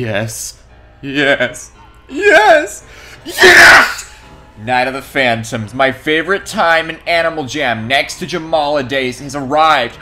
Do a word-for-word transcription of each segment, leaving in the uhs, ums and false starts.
Yes. Yes. Yes! Yes! Night of the Phantoms, my favorite time in Animal Jam, next to Jamala Days, has arrived.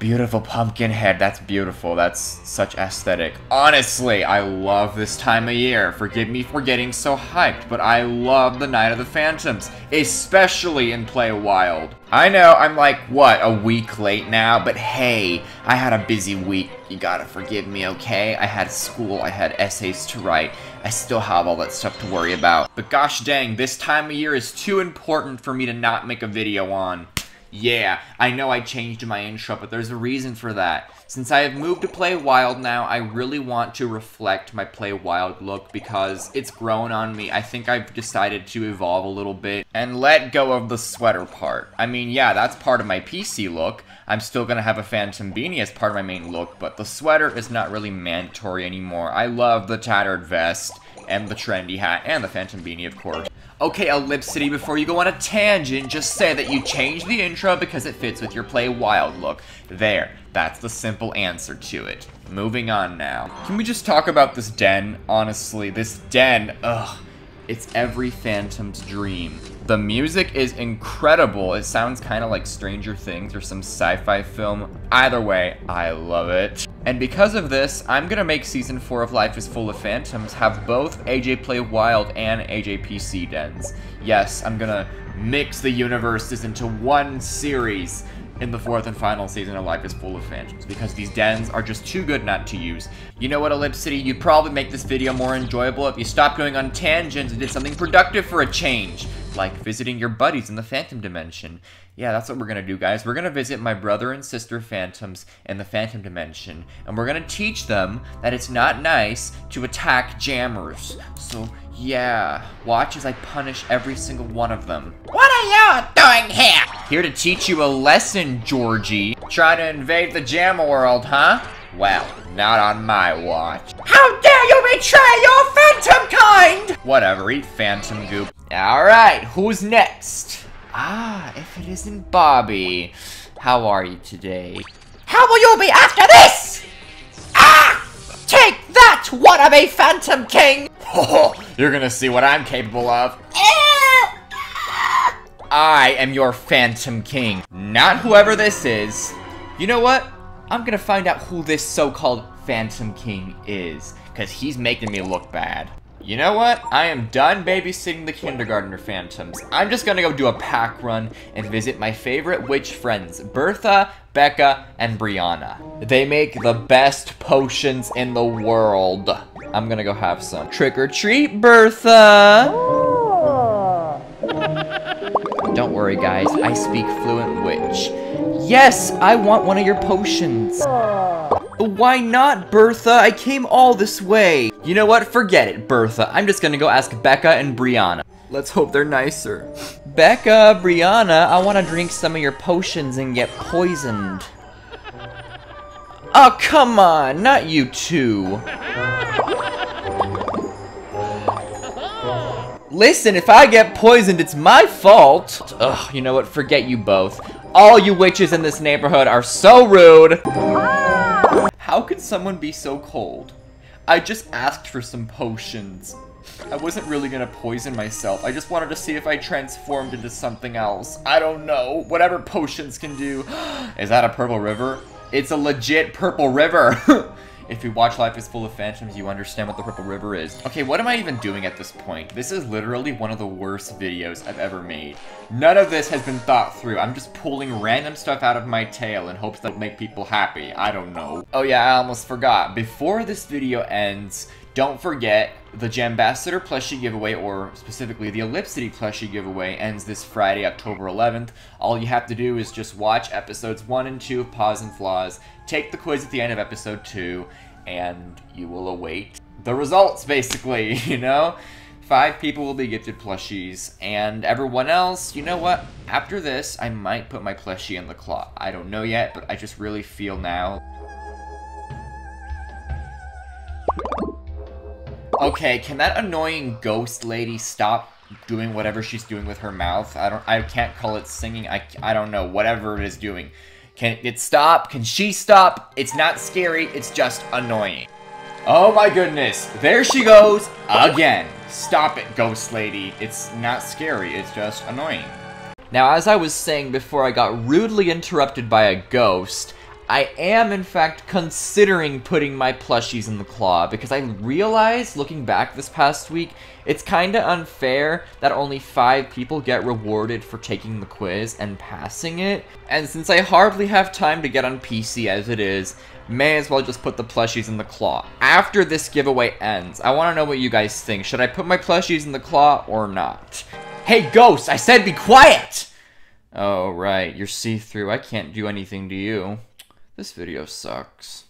Beautiful pumpkin head. That's beautiful. That's such aesthetic. Honestly, I love this time of year. Forgive me for getting so hyped, but I love the Night of the Phantoms, especially in Play Wild. I know, I'm like, what, a week late now? But hey, I had a busy week. You gotta forgive me, okay? I had school, I had essays to write. I still have all that stuff to worry about. But gosh dang, this time of year is too important for me to not make a video on. Yeah, I know I changed my intro, but there's a reason for that. Since I have moved to Play Wild now, I really want to reflect my Play Wild look because it's grown on me. I think I've decided to evolve a little bit and let go of the sweater part. I mean, yeah, that's part of my P C look. I'm still gonna have a Phantom beanie as part of my main look, but the sweater is not really mandatory anymore. I love the tattered vest and the trendy hat and the Phantom beanie, of course. Okay, Ellipsity, before you go on a tangent, just say that you changed the intro because it fits with your Play Wild look. There, that's the simple answer to it. Moving on now. Can we just talk about this den? Honestly, this den, ugh, it's every Phantom's dream. The music is incredible. It sounds kind of like Stranger Things or some sci-fi film. Either way, I love it. And because of this, I'm gonna make Season four of Life is Full of Phantoms have both A J Play Wild and A J P C dens. Yes, I'm gonna mix the universes into one series in the fourth and final season of Life is Full of Phantoms because these dens are just too good not to use. You know what, Ellipsity? You'd probably make this video more enjoyable if you stopped going on tangents and did something productive for a change, like visiting your buddies in the Phantom Dimension. Yeah, that's what we're gonna do, guys. We're gonna visit my brother and sister Phantoms in the Phantom Dimension, and we're gonna teach them that it's not nice to attack jammers. So, yeah, watch as I punish every single one of them. What are y'all doing here? Here to teach you a lesson, Georgie. Trying to invade the Jamma world, huh? Well, not on my watch. How dare you betray your Phantom kind! Whatever, eat Phantom Goop. Alright, who's next? Ah, if it isn't Bobby. How are you today? How will you be after this? Ah! Take that, wannabe Phantom King! Oh, you're gonna see what I'm capable of. I am your Phantom King, not whoever this is. You know what? I'm gonna find out who this so-called Phantom King is, because he's making me look bad. You know what? I am done babysitting the kindergartner Phantoms. I'm just gonna go do a pack run and visit my favorite witch friends, Bertha, Becca, and Brianna. They make the best potions in the world. I'm gonna go have some. Trick or treat, Bertha! Don't worry, guys. I speak fluent witch. Yes, I want one of your potions. Why not, Bertha? I came all this way. You know what? Forget it, Bertha. I'm just gonna go ask Becca and Brianna. Let's hope they're nicer. Becca, Brianna, I want to drink some of your potions and get poisoned. Oh, come on. Not you two. Listen, if I get poisoned, it's my fault. Ugh, you know what? Forget you both. All you witches in this neighborhood are so rude. How could someone be so cold? I just asked for some potions. I wasn't really gonna poison myself. I just wanted to see if I transformed into something else. I don't know. Whatever potions can do. Is that a purple river? It's a legit purple river. If you watch Life is Full of Phantoms, you understand what the Purple River is. Okay, what am I even doing at this point? This is literally one of the worst videos I've ever made. None of this has been thought through. I'm just pulling random stuff out of my tail in hopes that'll make people happy. I don't know. Oh yeah, I almost forgot. Before this video ends, don't forget the Jambassador plushie giveaway, or specifically the Ellipsity plushie giveaway, ends this Friday, October eleventh. All you have to do is just watch episodes one and two of Paws and Flaws, take the quiz at the end of episode two, and you will await the results, basically, you know? Five people will be gifted plushies, and everyone else, you know what? After this, I might put my plushie in the closet. I don't know yet, but I just really feel now. Okay, can that annoying ghost lady stop doing whatever she's doing with her mouth? I don't- I can't call it singing, I- I don't know, whatever it is doing. Can it stop? Can she stop? It's not scary, it's just annoying. Oh my goodness. There she goes again. Stop it, ghost lady. It's not scary. It's just annoying. Now, as I was saying before I got rudely interrupted by a ghost, I am, in fact, considering putting my plushies in the claw, because I realized, looking back this past week, it's kinda unfair that only five people get rewarded for taking the quiz and passing it, and since I hardly have time to get on P C as it is, may as well just put the plushies in the claw. After this giveaway ends, I wanna know what you guys think. Should I put my plushies in the claw or not? Hey, ghost! I said be quiet! Oh, right. You're see-through. I can't do anything to you. This video sucks.